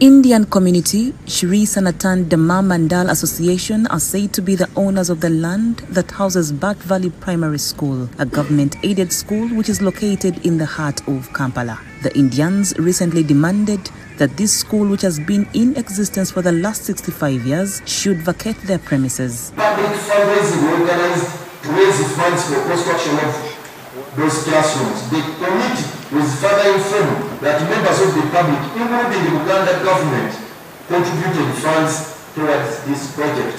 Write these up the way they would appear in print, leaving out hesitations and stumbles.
Indian community, Shri Sanatan Damar Mandal Association, are said to be the owners of the land that houses Bat Valley Primary School, a government-aided school which is located in the heart of Kampala. The Indians recently demanded that this school, which has been in existence for the last 65 years, should vacate their premises. To raise funds for construction of those classrooms. The committee was further informed that members of the public, including the Uganda government, contributed funds towards this project.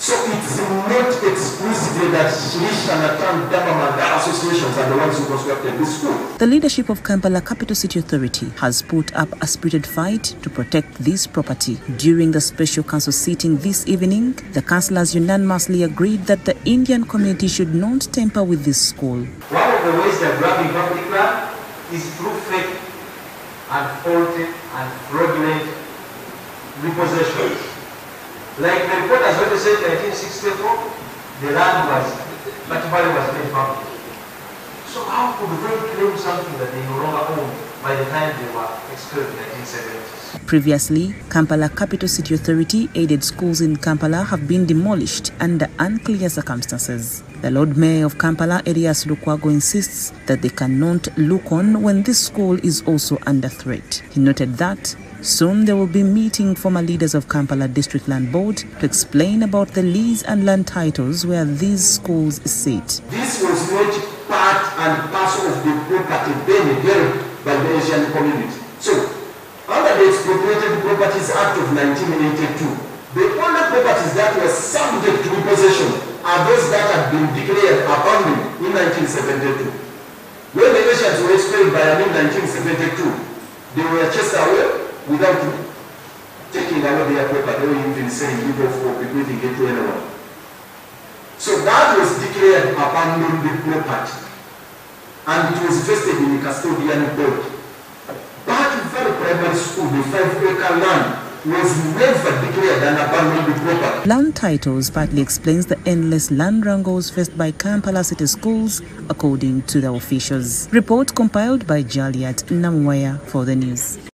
So it's not exclusively that Shri Sanatan Damar Mandal Associations are the ones who constructed this school. The leadership of Kampala Capital City Authority has put up a spirited fight to protect this property. During the special council sitting this evening, the councillors unanimously agreed that the Indian community should not tamper with this school. One of the ways that grabbing property grab is through fake and faulty and fraudulent repossessions. Like the report has already said, 1964, the land was, Bat Valley was made public. So how could they claim something that they no longer owned by the time they were expelled in the 1970s? Previously, Kampala Capital City Authority aided schools in Kampala have been demolished under unclear circumstances. The Lord Mayor of Kampala, Elias Lukwago, insists that they cannot look on when this school is also under threat. He noted that soon there will be meeting former leaders of Kampala District Land Board to explain about the lease and land titles where these schools sit. This was not part and parcel of the property being held by the Asian community. So, under the Expropriated Properties Act of 1982, the only properties that were subject to repossession are those that had been declared abandoned in 1972. When the Asians were expelled by Amin in 1972, they were chased away without taking away their property. They were even saying, "You go for it, we can get to anyone." So that was declared abandoned property, and it was vested in the custodian board. Bat Valley Primary School, the 5-acre land, was never declared an abandoned property. Land titles partly explains the endless land wrangles faced by Kampala City Schools, according to the officials. Report compiled by Juliet Namuya for the news.